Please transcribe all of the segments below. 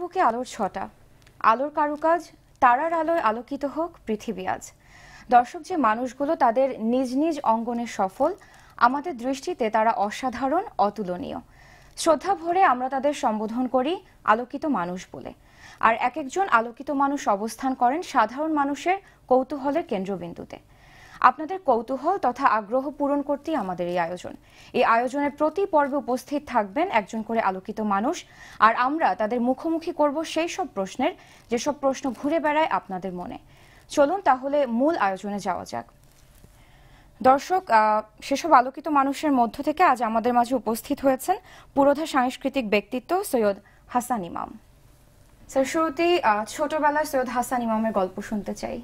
বুকে আলোর ছটা, আলোর কারুকাজ, তারার আলোয় আলোকিত হোক পৃথিবী আজ। দর্শক, যে মানুষগুলো তাদের নিজ নিজ অঙ্গনে সফল, আমাদের দৃষ্টিতে তারা অসাধারণ, অতুলনীয়। শ্রদ্ধা ভরে আমরা তাদের সম্বোধন করি আলোকিত মানুষ বলে। আর এক একজন আলোকিত মানুষ অবস্থান করেন সাধারণ মানুষের কৌতূহলের কেন্দ্রবিন্দুতে। আপনাদের কৌতূহল তথা আগ্রহ পূরণ করতেই আমাদের এই আয়োজন। এই আয়োজনের প্রতি পর্বে উপস্থিত থাকবেন একজন করে আলোকিত মানুষ, আর আমরা তাদের মুখোমুখি করব সেই সব প্রশ্নের, যেসব প্রশ্ন ঘুরে বেড়ায় আপনাদের মনে। চলুন তাহলে মূল আয়োজনে যাওয়া যাক। দর্শক, সেসব আলোকিত মানুষের মধ্য থেকে আজ আমাদের মাঝে উপস্থিত হয়েছেন পুরোধা সাংস্কৃতিক ব্যক্তিত্ব সৈয়দ হাসান ইমাম। স্যার, শুরুতেই ছোটবেলায় সৈয়দ হাসান ইমামের গল্প শুনতে চাই।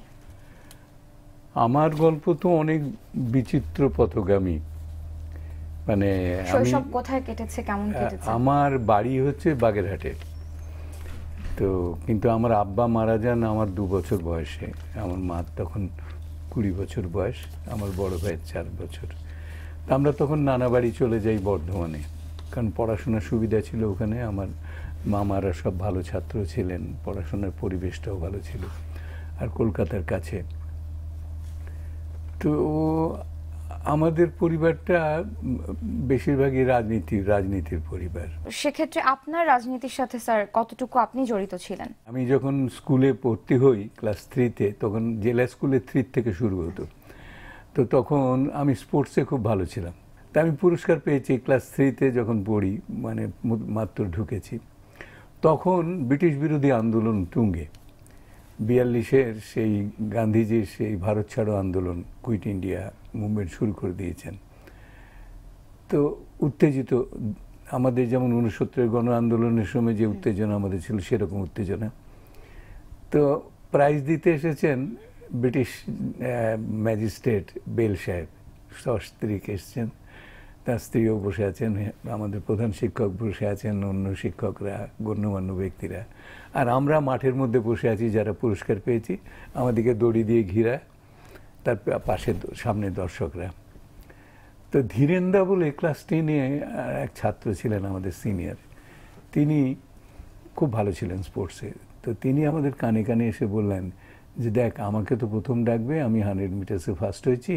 আমার গল্প তো অনেক বিচিত্র পথগামী। মানে শৈশব কোথায় কেটেছে, কেমন কেটেছে? আমার বাড়ি হচ্ছে বাগেরহাটে। তো কিন্তু আমার আব্বা মারা যান আমার 2 বছর বয়সে, আমার মা তখন 20 বছর বয়স, আমার বড় ভাইয়ের 4 বছর। আমরা তখন নানা বাড়ি চলে যাই বর্ধমানে, কারণ পড়াশোনার সুবিধা ছিল ওখানে। আমার মামারা সব ভালো ছাত্র ছিলেন, পড়াশোনার পরিবেশটাও ভালো ছিল, আর কলকাতার কাছে। তো আমাদের পরিবারটা বেশিরভাগই রাজনীতির পরিবার। সেক্ষেত্রে আপনার রাজনীতির সাথে স্যার কতটুকু আপনি জড়িত ছিলেন? আমি যখন স্কুলে পড়তে হই ক্লাস 3-তে, তখন জেলা স্কুলে 3 থেকে শুরু হতো। তো তখন আমি স্পোর্টসে খুব ভালো ছিলাম, তা আমি পুরস্কার পেয়েছি ক্লাস 3-তে যখন পড়ি, মানে মাত্র ঢুকেছি। তখন ব্রিটিশ বিরোধী আন্দোলন তুঙ্গে, 42-এর সেই গান্ধীজির সেই ভারত ছাড়ো আন্দোলন, কুইট ইন্ডিয়া মুভমেন্ট শুরু করে দিয়েছেন। তো উত্তেজিত, আমাদের যেমন 69-এর গণ আন্দোলনের সময় যে উত্তেজনা আমাদের ছিল সেরকম উত্তেজনা। তো প্রাইজ দিতে এসেছেন ব্রিটিশ ম্যাজিস্ট্রেট বেল সাহেব, সস্ত্রীকে এসেছেন, তার স্ত্রীও বসে আছেন, আমাদের প্রধান শিক্ষক বসে আছেন, অন্য শিক্ষকরা, গণ্যমান্য ব্যক্তিরা, আর আমরা মাঠের মধ্যে বসে আছি যারা পুরস্কার পেয়েছি। আমাদেরকে দড়ি দিয়ে ঘিরা, তার পাশে সামনে দর্শকরা। তো ধীরেন্দা বলে ক্লাস 10-এ এক ছাত্র ছিলেন আমাদের সিনিয়র, তিনি খুব ভালো ছিলেন স্পোর্টসে। তো তিনি আমাদের কানে কানে এসে বললেন যে, দেখ আমাকে তো প্রথম ডাকবে, আমি 100 মিটার্সে ফার্স্ট হয়েছি,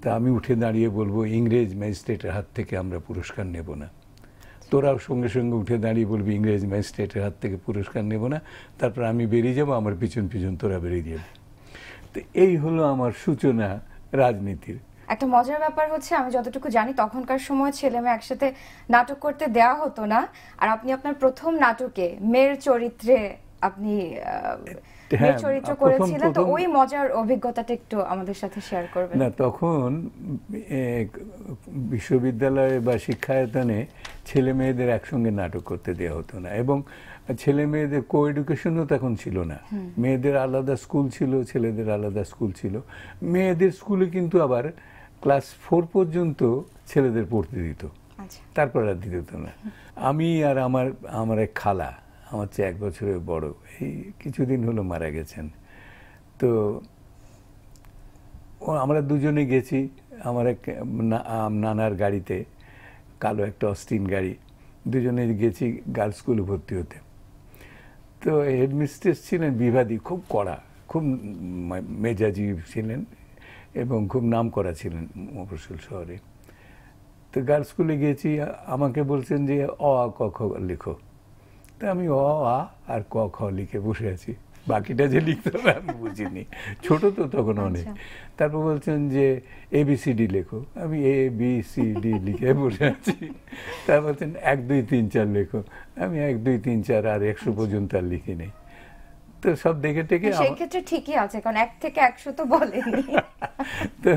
তা আমি উঠে দাঁড়িয়ে বলবো ইংরেজ ম্যাজিস্ট্রেটের হাত থেকে আমরা পুরস্কার নেব না, তোরাও সঙ্গে সঙ্গে উঠে দাঁড়িয়ে বলবি ইংরেজ ম্যাজিস্ট্রেটের হাত থেকে পুরস্কার নেব না, তারপর আমি বেরিয়ে যাবো, আমার পিছন পিছন তোরা বেরিয়ে যাবি। তো এই হলো আমার সূচনা রাজনীতির। একটা মজার ব্যাপার হচ্ছে, আমি যতটুকু জানি তখনকার সময় ছেলে মেয়ে একসাথে নাটক করতে দেওয়া হতো না, আর আপনি আপনার প্রথম নাটকে মেয়ের চরিত্রে আপনি চরিত্র করেছিলেন, তো ওই মজার অভিজ্ঞতাটা একটু আমাদের সাথে শেয়ার করবেন? না, তখন বিশ্ববিদ্যালয়ে বা শিক্ষায়তনে ছেলে মেয়েদের একসঙ্গে নাটক করতে দেওয়া হতো না, এবং ছেলে মেয়েদের কো এডুকেশনও তখন ছিল না। মেয়েদের আলাদা স্কুল ছিল, ছেলেদের আলাদা স্কুল ছিল। মেয়েদের স্কুলে কিন্তু আবার ক্লাস 4 পর্যন্ত ছেলেদের পড়তে দিত, তারপর আর দিত না। আমি আর আমার এক খালা, আমার চেয়ে 1 বছরের বড়, এই কিছুদিন হলো মারা গেছেন। তো আমরা দুজনে গেছি আমার এক নানার গাড়িতে, কালো একটা অস্টিন গাড়ি, দুজনে গেছি গার্লস স্কুলে ভর্তি হতে। তো হেডমিস্ট্রেস ছিলেন বিবাদী, খুব কড়া, খুব মেজাজি ছিলেন, এবং খুব নাম করা ছিলেন মফস্বল শহরে। তো গার্লস স্কুলে গেছি, আমাকে বলছেন যে অ আ ক খ লেখো, আমি অ আ আর ক খ লিখে বসে আছি, বাকিটা যে লিখতে হবে আমি বুঝিনি, ছোট তো তখন অনেক। তারপর বলছেন যে ABCD লেখো, আমি ABCD লিখে বসে আছি। তারপর বলছেন 1 2 3 4 লেখো, আমি 1 2 3 4 আর 100 পর্যন্ত আর লিখি নেই। তো সব দেখে টেকে, সেই ক্ষেত্রে ঠিকই আছে, কারণ 1 থেকে 100 তো বলেনি। তো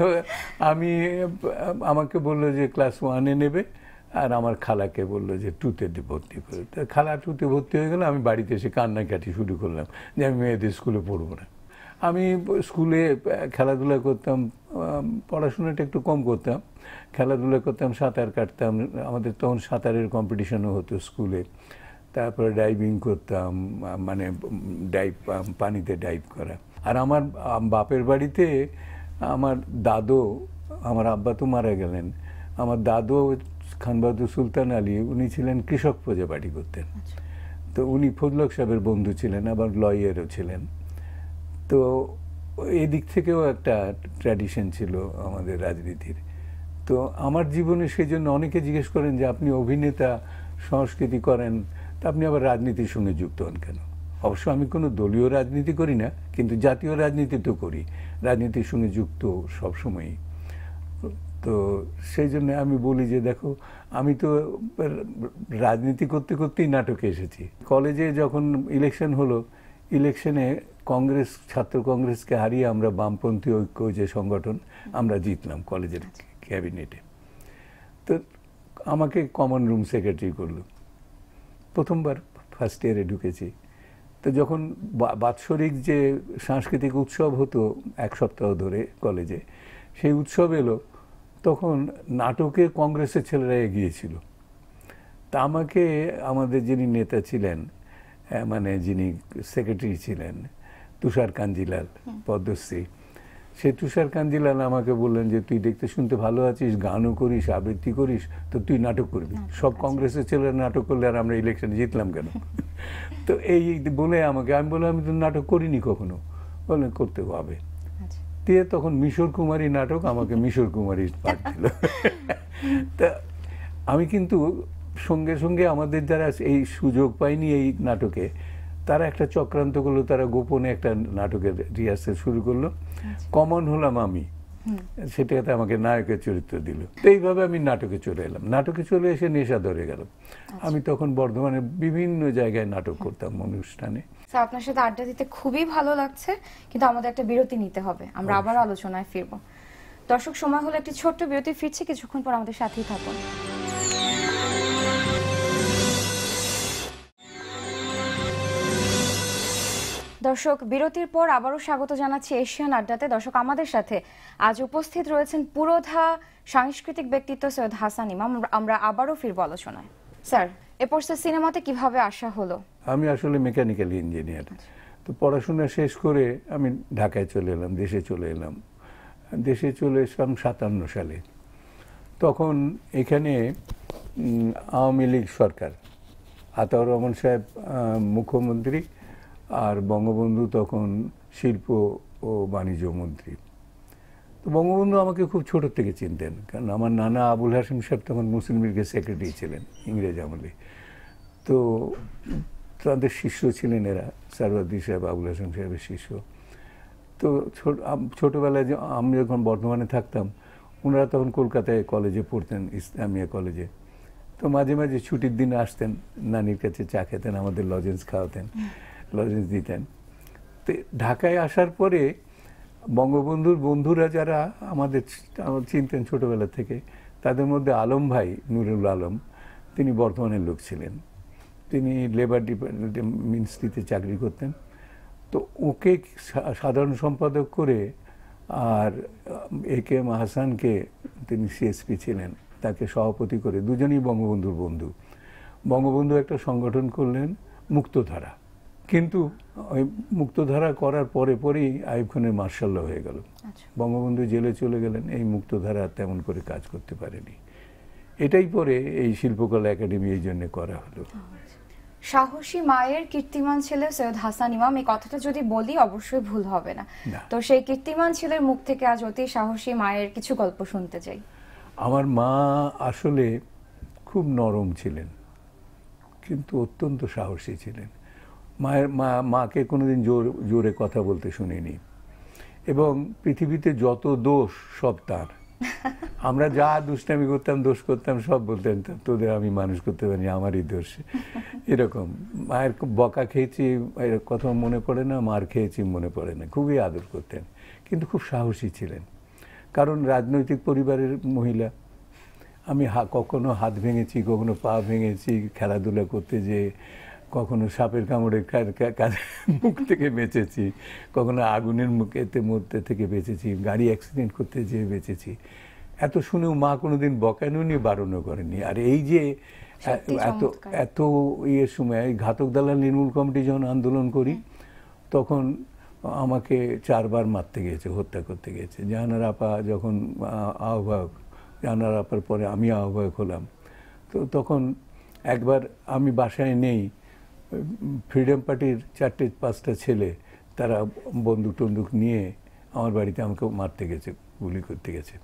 আমাকে বললো যে ক্লাস 1-এ নেবে, আর আমার খালাকে বললো যে 2-তে ভর্তি করে। তা খালা 2-তে ভর্তি হয়ে গেল, আমি বাড়িতে এসে কান্নাকাটি শুরু করলাম যে আমি মেয়েদের স্কুলে পড়বো না। আমি স্কুলে খেলাধুলা করতাম, পড়াশোনাটা একটু কম করতাম, খেলাধুলা করতাম, সাঁতার কাটতাম, আমাদের তখন সাঁতারের কম্পিটিশনও হতো স্কুলে। তারপরে ডাইভিং করতাম, মানে পানিতে ডাইভ করা। আর আমার বাপের বাড়িতে আমার দাদু, আমার আব্বা তো মারা গেলেন, আমার দাদু খানবাহাদুর সুলতান আলী, উনি ছিলেন কৃষক, প্রজাবাড়ি করতেন। তো উনি ফজলক সাহেবের বন্ধু ছিলেন, আবার লয়ারও ছিলেন। তো এই দিক থেকেও একটা ট্র্যাডিশন ছিল আমাদের রাজনীতির। তো আমার জীবনে সেই জন্য অনেকে জিজ্ঞেস করেন যে আপনি অভিনেতা, সংস্কৃতি করেন, তা আপনি আবার রাজনীতির সঙ্গে যুক্ত হন কেন? অবশ্য আমি কোনো দলীয় রাজনীতি করি না, কিন্তু জাতীয় রাজনীতি তো করি, রাজনীতির সঙ্গে যুক্ত সবসময়ই। তো সেই জন্য আমি বলি যে দেখো, আমি তো রাজনীতি করতে করতেই নাটকে এসেছি। কলেজে যখন ইলেকশন হলো, ইলেকশনে কংগ্রেস, ছাত্র কংগ্রেসকে হারিয়ে আমরা বামপন্থী ঐক্য যে সংগঠন, আমরা জিতলাম কলেজের ক্যাবিনেটে। তো আমাকে কমন রুম সেক্রেটারি করলো, প্রথমবার ফার্স্ট ইয়ারে ঢুকেছি। তো যখন বাৎসরিক যে সাংস্কৃতিক উৎসব হতো এক সপ্তাহ ধরে কলেজে, সেই উৎসব এলো, তখন নাটকে কংগ্রেসের ছেলেরা এগিয়েছিল। তা আমাকে আমাদের যিনি নেতা ছিলেন, মানে যিনি সেক্রেটারি ছিলেন, তুষার কাঞ্জিলাল, পদ্মশ্রী, সে তুষার কাঞ্জিলাল আমাকে বললেন যে তুই দেখতে শুনতে ভালো আছিস, গানও করিস, আবৃত্তি করিস, তো তুই নাটক করবি। সব কংগ্রেসের ছেলেরা নাটক করলে আর আমরা ইলেকশন জিতলাম কেন? তো এই বলে আমাকে, আমি বললাম আমি তো নাটক করিনি কখনো। বললেন করতে হবে। দিয়ে তখন মিশর কুমারী নাটক, আমাকে মিশর কুমারী পাঠ দিল। তা আমি কিন্তু সঙ্গে সঙ্গে আমাদের যারা এই সুযোগ পাইনি এই নাটকে, তারা একটা চক্রান্ত করলো, তারা গোপনে একটা নাটকের রিহার্সাল শুরু করলো। কমন হলাম আমি, সেটাতে আমাকে নায়কের চরিত্র দিল। তো এইভাবে আমি নাটকে চলে এলাম। নাটকে চলে এসে নেশা ধরে গেল। আমি তখন বর্ধমানে বিভিন্ন জায়গায় নাটক করতাম, অনুষ্ঠানে। আপনার সাথে আড্ডা দিতে খুবই ভালো লাগছে, কিন্তু আমাদের একটা বিরতি নিতে হবে। আমরা আবার আলোচনায় ফিরব। দর্শক, সময় হলো একটি ছোট্ট বিরতি, ফিরছি কিছুক্ষণ পর, আমাদের সাথেই থাকুন। দর্শক, বিরতির পর আবারও স্বাগত জানাচ্ছি এশিয়ান আড্ডাতে। দর্শক, আমাদের সাথে আজ উপস্থিত রয়েছেন পুরোধা সাংস্কৃতিক ব্যক্তিত্ব সৈয়দ হাসান ইমাম। আমরা আবারও ফিরব আলোচনায়। স্যার, এরপর সিনেমাতে কিভাবে আসা হলো? আমি আসলে মেকানিক্যাল ইঞ্জিনিয়ার। তো পড়াশোনা শেষ করে আমি ঢাকায় চলে এলাম, দেশে চলে এলাম। দেশে চলে এসলাম 57 সালে। তখন এখানে আওয়ামী লীগ সরকার, আতাউর রহমান সাহেব মুখ্যমন্ত্রী, আর বঙ্গবন্ধু তখন শিল্প ও বাণিজ্য মন্ত্রী। তো বঙ্গবন্ধু আমাকে খুব ছোটোর থেকে চিনতেন, কারণ আমার নানা আবুল হাশিম সাহেব তখন মুসলিম লীগের সেক্রেটারি ছিলেন ইংরেজ আমলে। তো তাদের শিষ্য ছিলেন এরা, সারওয়ার্দী সাহেব আবুল হাশিম সাহেবের শিষ্য। তো ছোটোবেলায় যে আমি যখন বর্ধমানে থাকতাম, ওনারা তখন কলকাতায় কলেজে পড়তেন, ইসলামিয়া কলেজে। তো মাঝে মাঝে ছুটির দিনে আসতেন, নানির কাছে চা খেতেন, আমাদের লজেন্স খাওয়াতেন, লজেন্স দিতেন। তো ঢাকায় আসার পরে বঙ্গবন্ধুর বন্ধুরা যারা আমাদের চিনতেন ছোটোবেলা থেকে, তাদের মধ্যে আলম ভাই, নুরুল আলম, তিনি বর্ধমানের লোক ছিলেন, তিনি লেবার ডিপার্টমেন্টের মিনিস্ট্রিতে চাকরি করতেন। তো ওকে সাধারণ সম্পাদক করে, আর এ কে এম আহসানকে, তিনি সিএসপি ছিলেন, তাকে সভাপতি করে, দুজনেই বঙ্গবন্ধুর বন্ধু, বঙ্গবন্ধু একটা সংগঠন করলেন মুক্তধারা। কিন্তু ওই মুক্তধারা করার পরে পরেই আইয়ুব খানের মার্শাল ল হয়ে গেল, বঙ্গবন্ধু জেলে চলে গেলেন। এই মুক্তধারা তেমন করে কাজ করতে পারেনি। এটাই পরে এই শিল্পকলা একাডেমি এই জন্য করা হলো। সাহসী মায়ের কীর্তিমান ছেলে সৈয়দ হাসান ইমাম, এই কথাটা যদি বলি অবশ্যই ভুল হবে না। তো সেই কীর্তিমান ছেলের মুখ থেকে আজ অতি সাহসী মায়ের কিছু গল্প শুনতে চাই। আমার মা আসলে খুব নরম ছিলেন, কিন্তু অত্যন্ত সাহসী ছিলেন। মাকে কোনোদিন জোরে কথা বলতে শুনিনি, এবং পৃথিবীতে যত দোষ সব তার। আমরা যা দুষ্টামি করতাম, দোষ করতাম, সব বলতেন তোদের আমি মানুষ করতে পারিনি, আমারই দোষ। এরকম মায়ের বকা খেয়েছি এর কথা মনে পড়ে না, মার খেয়েছি মনে পড়ে না। খুবই আদর করতেন, কিন্তু খুব সাহসী ছিলেন, কারণ রাজনৈতিক পরিবারের মহিলা। আমি কখনো হাত ভেঙেছি, কখনো পা ভেঙেছি খেলাধুলা করতে যেয়ে, কখনো সাপের কামড়ের মুখ থেকে বেঁচেছি, কখনো আগুনের মুখেতে মধ্যে থেকে বেঁচেছি, গাড়ি অ্যাক্সিডেন্ট করতে যেয়ে বেঁচেছি। এত শুনেও মা কোনোদিন বকানোনি, বারণও করেনি। আর এই যে এত এত ইয়ের সময় ঘাতক দালাল নির্মূল কমিটি যখন আন্দোলন করি, তখন আমাকে 4বার মারতে গিয়েছে, হত্যা করতে গিয়েছে। জাহানার আপা যখন আহ্বায়ক, জাহানার আপার পরে আমি আহ্বায়ক হলাম। তো তখন একবার আমি বাসায় নেই, फ्रीडम पार्टीर चारटे पाँचटा छेले तारा बंदूक टंदूक निये आमार बाड़ीते आमाके मारते गेछे, गुली करते गेछे।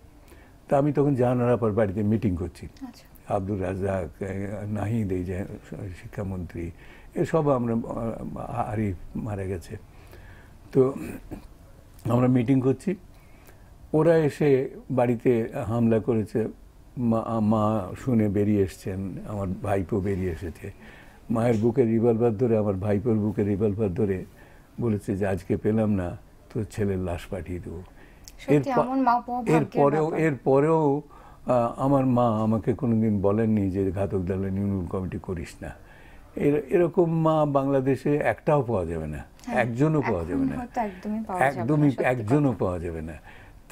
ता आमी तखन জাহানারার বাড়িতে মিটিং করছি, আব্দুর রাজ্জাক, নাহিদ, এই যে শিক্ষামন্ত্রী, এসব আমরা আরিফ মারা গেছে, তো আমরা মিটিং করছি। ওরা এসে বাড়িতে হামলা করেছে, মা শুনে বেরিয়ে এসেছেন, আমার ভাইপো বেরিয়ে এসেছে, মায়ের বুকে রিভলভার ধরে, আমার ভাইপোর বুকে রিভলভার ধরে বলেছে যে আজকে পেলাম না তো ছেলের লাশ পাঠিয়ে দেবো। এরপরেও আমার মা আমাকে কোনোদিন বলেননি যে ঘাতক দলের নির্মূল কমিটি করিস না। এরকম মা বাংলাদেশে একটাও পাওয়া যাবে না, একজনও পাওয়া যাবে না, একজনও পাওয়া যাবে না।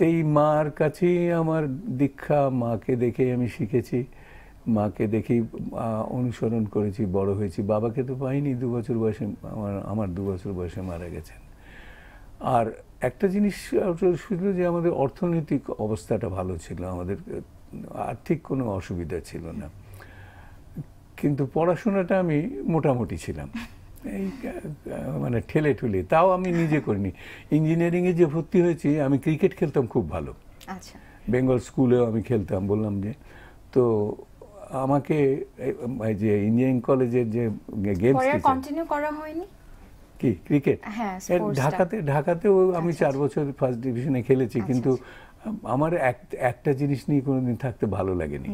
এই মার কাছেই আমার দীক্ষা, মাকে দেখে আমি শিখেছি, মাকে দেখেই অনুসরণ করেছি, বড় হয়েছি। বাবাকে তো পাইনি, 2 বছর বয়সে আমার 2 বছর বয়সে মারা গেছেন। আর একটা জিনিস ছিল যে আমাদের অর্থনৈতিক অবস্থাটা ভালো ছিল, আমাদের আর্থিক কোনো অসুবিধা ছিল না, কিন্তু পড়াশোনাটা আমি মোটামুটি ছিলাম, এই মানে ঠেলে ঠুলে, তাও আমি নিজে করিনি। ইঞ্জিনিয়ারিংয়ে যে ভর্তি হয়েছি, আমি ক্রিকেট খেলতাম খুব ভালো, আচ্ছা বেঙ্গল স্কুলেও আমি খেলতাম, বললাম যে। তো আমাকে যে ইঞ্জিনিয়ারিং কলেজের যে গেমস কন্টিনিউ করা হয়নি কি ক্রিকেট, ঢাকাতেও আমি 4 বছর ফার্স্ট ডিভিশনে খেলেছি, কিন্তু আমার একটা জিনিস নিয়ে কোনোদিন থাকতে ভালো লাগেনি।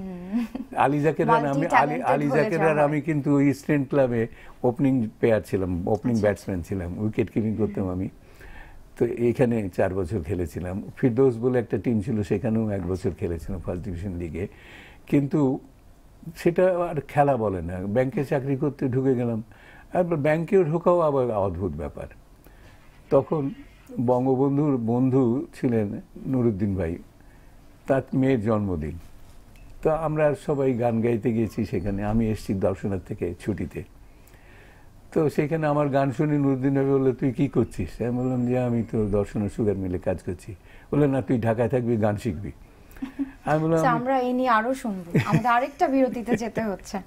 আলী জাকেরার আমি কিন্তু ইস্টার্ন ক্লাবে ওপেনিং প্লেয়ার ছিলাম, ওপেনিং ব্যাটসম্যান ছিলাম, উইকেট কিপিং করতাম আমি। তো এখানে 4 বছর খেলেছিলাম, ফিরদৌস বলে একটা টিম ছিল, সেখানেও 1 বছর খেলেছিলাম ফার্স্ট ডিভিশন লিগে, কিন্তু সেটা আর খেলা বলে না। ব্যাংকে চাকরি করতে ঢুকে গেলাম, আর ব্যাংকেও ঢোকাও আবার অদ্ভুত ব্যাপার। তখন বঙ্গবন্ধুর বন্ধু ছিলেন নুরুদ্দিন ভাই, তার মেয়ের জন্মদিন, তো আমরা সবাই গান গাইতে গিয়েছি সেখানে। আমি এসেছি দর্শনার থেকে ছুটিতে, তো সেখানে আমার গান শুনে নুরুদ্দিন ভাই বললো, তুই কী করছিস? আমি বললাম যে আমি তো দর্শনার সুগার মিলে কাজ করছি। বললো, না তুই ঢাকায় থাকবি, গান শিখবি। আমি বললাম আমরা এই নিয়ে আরও শুনবো, আমাদের আরেকটা বিরতিতে যেতে হচ্ছে।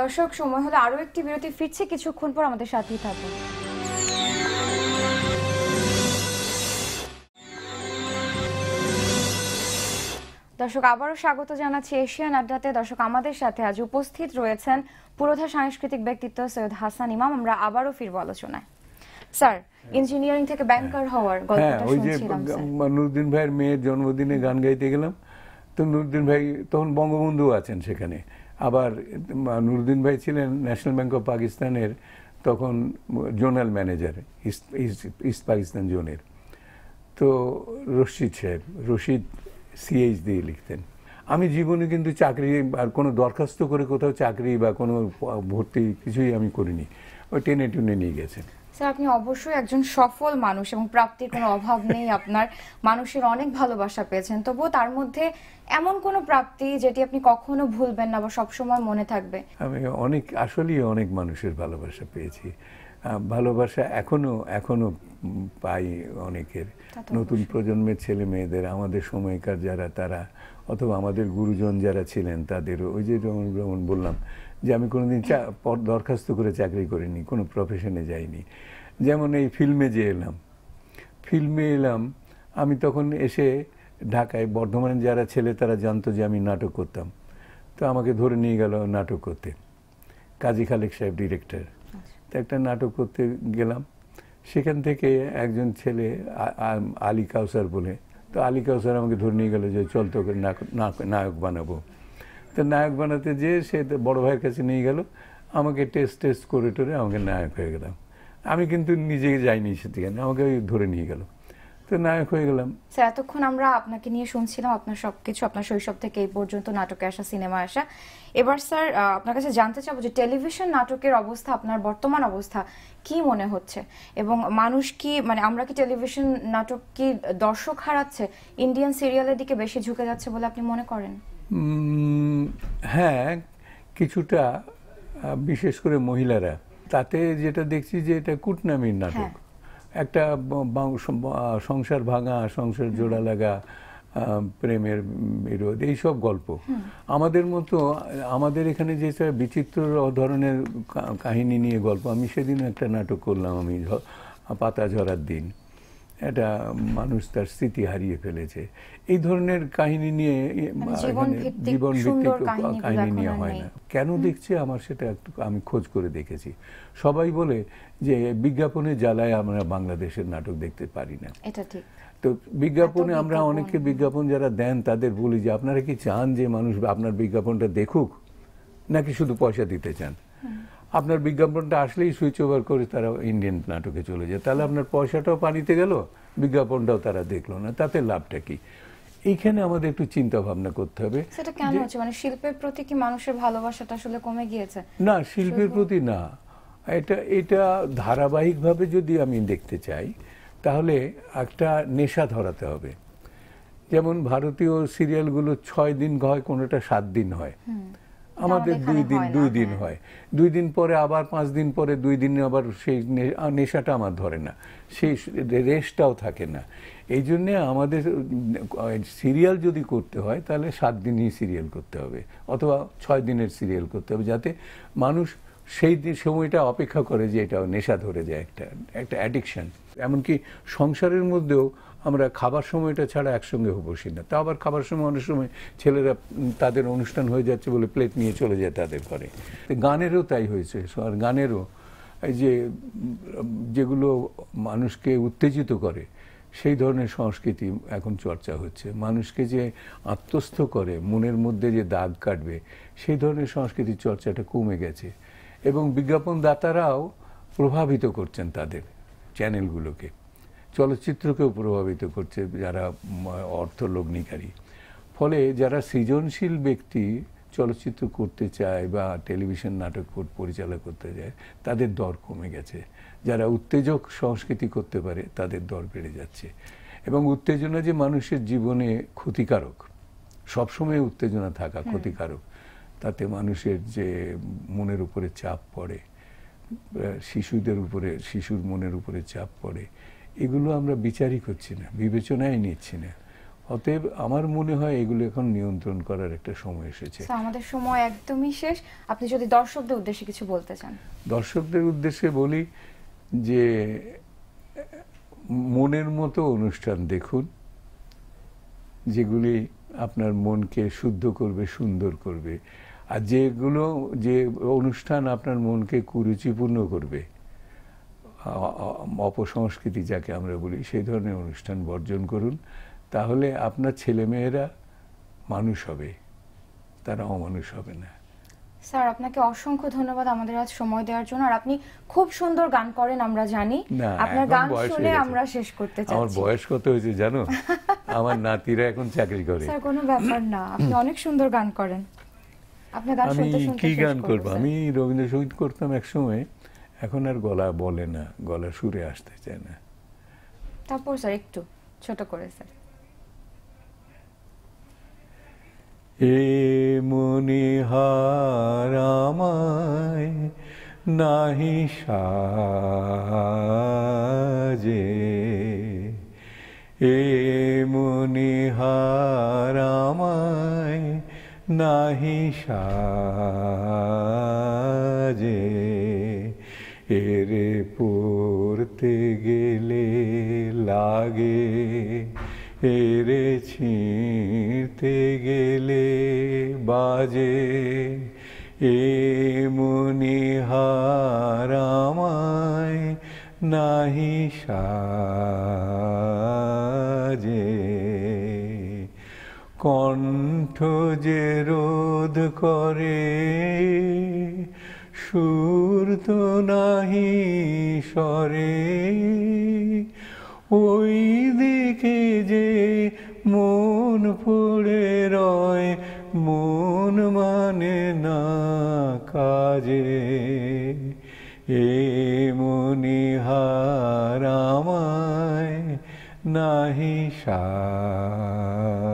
দর্শক, সময় হলো আরও একটি বিরতি, ফিরছে কিছুক্ষণ পর, আমাদের সাথেই থাকুন। দর্শক, আবারও স্বাগত জানাচ্ছি এশিয়ান আড্ডাতে। দর্শক, আমাদের সাথে আজ উপস্থিত রয়েছেন পুরোধা সাংস্কৃতিক ব্যক্তিত্ব সৈয়দ হাসান ইমাম। আমরা আবারও ফিরব আলোচনায়। স্যার, ইঞ্জিনিয়ারিং থেকে ব্যাংকার হওয়ার গল্পটা শুনছিলাম। স্যার, নুরুদ্দিন ভাইয়ের মেয়ের জন্মদিনে গান গাইতে গেলাম, তো নুরুদ্দিন ভাই তখন বঙ্গবন্ধু আছেন সেখানে, আবার নুরুদ্দিন ভাই ছিলেন ন্যাশনাল ব্যাংক অফ পাকিস্তানের তখন জোনাল ম্যানেজার, ইস্ট পাকিস্তান জোনের। তো রশিদ সাহেব, রশিদ সিএইচ দিয়ে লিখতেন। আমি জীবনে কিন্তু চাকরি আর কোনো দরখাস্ত করে কোথাও চাকরি বা কোনো ভর্তি কিছুই আমি করিনি, ওই টেনে টুনে নিয়ে গেছেন। স্যার, আপনি অবশ্যই একজন সফল মানুষ এবং প্রাপ্তির কোনো অভাব নেই আপনার, মানুষের অনেক ভালোবাসা পেয়েছেন, তবুও তার মধ্যে এমন কোনো প্রাপ্তি যেটি আপনি কখনো ভুলবেন না বা সবসময় মনে থাকবে? আমি আসলেই অনেক মানুষের ভালোবাসা পেয়েছি, ভালোবাসা এখনো পাই অনেকের, নতুন প্রজন্মের ছেলে মেয়েদের, আমাদের সময়কার যারা তারা, অথবা আমাদের গুরুজন যারা ছিলেন তাদের। ওই যে যেমন বললাম যে আমি কোনোদিন দরখাস্ত করে চাকরি করিনি, কোনো প্রফেশনে যাইনি। যেমন এই ফিল্মে এলাম আমি, তখন এসে ঢাকায় বর্ধমানের যারা ছেলে তারা জানতো যে আমি নাটক করতাম, তো আমাকে ধরে নিয়ে গেল নাটক করতে। কাজী খালেক সাহেব ডিরেক্টর, তো একটা নাটক করতে গেলাম, সেখান থেকে একজন ছেলে আলী কাউসার বলে, তো আলী কাউসার আমাকে ধরে নিয়ে গেল যে চল তোকে নায়ক বানাবো। তো নায়ক বানাতে যেয়ে সে বড় ভাইয়ের কাছে নিয়ে গেল আমাকে, টেস্ট করে টোরে আমাকে নায়ক হয়ে গেলাম। আমি কিন্তু নিজে যাইনি সেখানে, আমাকে ধরে নিয়ে গেল, তো নায়ক হয়ে গেলাম। স্যার, এতক্ষণ আমরা আপনাকে নিয়ে শুনছিলাম, আপনার সবকিছু, আপনার শৈশব থেকে এই পর্যন্ত, নাটকে আসা, সিনেমা আসা। এবার স্যার, আপনার কাছে জানতে চাবো যে টেলিভিশন নাটকের অবস্থা, আপনার বর্তমান অবস্থা কি মনে হচ্ছে, এবং মানুষ কি, মানে আমরা কি টেলিভিশন নাটক কি দর্শক হারাচ্ছে, ইন্ডিয়ান সিরিয়ালের দিকে বেশি ঝুঁকে যাচ্ছে বলে আপনি মনে করেন? হ্যাঁ, কিছুটা, বিশেষ করে মহিলারা। তাতে যেটা দেখছি যে এটা কুটনামির নাটক, একটা সংসার ভাঙা, সংসার জোড়া লাগা, প্রেমের বিরোধ এইসব গল্প আমাদের মতো আমাদের এখানে যে বিচিত্র ধরনের কাহিনী নিয়ে গল্প আমি সেদিন একটা নাটক করলাম আমি পাতা ঝরার দিন এটা মানুষ তার স্মৃতি হারিয়ে ফেলেছে এই ধরনের কাহিনী নিয়ে জীবন ভিত্তিক কাহিনী নিয়ে হয় না কেন দেখছে আমার সেটা আমি খোঁজ করে দেখেছি সবাই বলে যে বিজ্ঞাপনে জ্বালায় আমরা বাংলাদেশের নাটক দেখতে পারি না এটা ঠিক তো বিজ্ঞাপনে আমরা অনেকে বিজ্ঞাপন যারা দেন তাদের বলি যে আপনারা কি চান যে মানুষ আপনার বিজ্ঞাপনটা দেখুক নাকি শুধু পয়সা দিতে চান আপনার বিজ্ঞাপনটা আসলেই সুইচ ওভার করে তারা ইন্ডিয়ান নাটকে চলে যায় তাহলে আপনার পয়সাটাও পানিতে গেল বিজ্ঞাপনটাও তারা দেখলো না তাতে লাভটা কি এইখানে আমাদের একটু চিন্তা ভাবনা করতে হবে সেটা কেন হচ্ছে মানে শিল্পের প্রতি কি মানুষের ভালোবাসাটা আসলে কমে গিয়েছে না শিল্পের প্রতি না এটা এটা ধারাবাহিকভাবে যদি আমি দেখতে চাই তাহলে একটা নেশা ধরাতে হবে যেমন ভারতীয় সিরিয়ালগুলো 6 দিন হয় কোনোটা 7 দিন হয় আমাদের 2 দিন হয় 2 দিন পরে আবার 5 দিন পরে 2 দিনে আবার সেই নেশাটা আমার ধরে না সেই রেশটাও থাকে না এইজন্য আমাদের সিরিয়াল যদি করতে হয় তাহলে 7 দিনই সিরিয়াল করতে হবে অথবা 6 দিনের সিরিয়াল করতে হবে যাতে মানুষ সেই সময়টা অপেক্ষা করে যে এটা নেশা ধরে যায় একটা একটা অ্যাডিকশন এমনকি সংসারের মধ্যেও আমরা খাবার সময়টা ছাড়া একসঙ্গে বসি না তা আবার খাবার সময় অনেক সময় ছেলেরা তাদের অনুষ্ঠান হয়ে যাচ্ছে বলে প্লেট নিয়ে চলে যায় তাদের ঘরে গানেরও তাই হয়েছে আর গানেরও এই যে যেগুলো মানুষকে উত্তেজিত করে সেই ধরনের সংস্কৃতি এখন চর্চা হচ্ছে মানুষকে যে আত্মস্থ করে মনের মধ্যে যে দাগ কাটবে সেই ধরনের সংস্কৃতি চর্চাটা কমে গেছে এবং বিজ্ঞাপনদাতারাও প্রভাবিত করছেন তাদের চ্যানেলগুলোকে চলচ্চিত্রকেও প্রভাবিত করছে যারা অর্থলগ্নিকারী ফলে যারা সৃজনশীল ব্যক্তি চলচ্চিত্র করতে চায় বা টেলিভিশন নাটক পরিচালনা করতে চায় তাদের দর কমে গেছে যারা উত্তেজক সংস্কৃতি করতে পারে তাদের দর বেড়ে যাচ্ছে এবং উত্তেজনা যে মানুষের জীবনে ক্ষতিকারক সবসময় উত্তেজনা থাকা ক্ষতিকারক তাতে মানুষের যে মনের উপরে চাপ পড়ে শিশুদের উপরে শিশুর মনের উপরে চাপ পড়ে এগুলো আমরা বিচারই করছি না বিবেচনায় নিচ্ছি না অতএব আমার মনে হয় এগুলো এখন নিয়ন্ত্রণ করার একটা সময় এসেছে আমাদের সময় একদমই শেষ আপনি যদি দর্শকদের উদ্দেশ্যে কিছু বলতে চান দর্শকদের উদ্দেশ্যে বলি যে মনের মতো অনুষ্ঠান দেখুন যেগুলি আপনার মনকে শুদ্ধ করবে সুন্দর করবে আর যেগুলো যে অনুষ্ঠান আপনার মনকে কুরুচিপূর্ণ করবে অপসংস্কৃতি যাকে আমরা বলি সেই ধরনের অনুষ্ঠান বর্জন করুন তাহলে আপনার ছেলেমেয়েরা মানুষ হবে তারা অমানুষ হবে না স্যার আপনাকে অসংখ্য ধন্যবাদ আমাদের আজ সময় দেওয়ার জন্য আর আপনি খুব সুন্দর গান করেন আমরা জানি আপনার গান শুনে আমরা শেষ করতে চাই আমার বয়স কত হয়েছে জানো আমার নাতিরা এখন চাকরি করে স্যার কোনো ব্যাপার না আপনি অনেক সুন্দর গান করেন আপনি গান শুনতে শুনতে কি গান করব আমি রবীন্দ্রসঙ্গীত করতাম একসময় এখন আর গলা বলে না গলা সুরে আসতে চায় না তারপর স্যার একটু ছোট করে স্যার এ মনে হারামায় নাহি সাজে এ মনে হারামায় নাহি সাজে এরে পড়তে গেলে লাগে এরে ছিঁড়তে গেলে বাজে এ মনে হারামায় নাহি সাজে কণ্ঠ যে রোধ করে সুর তো নাহি সরে ওই দিকে যে মন পড়ে রয় মন মানে না কাজে এ মনে হারামায় নাহি সাজে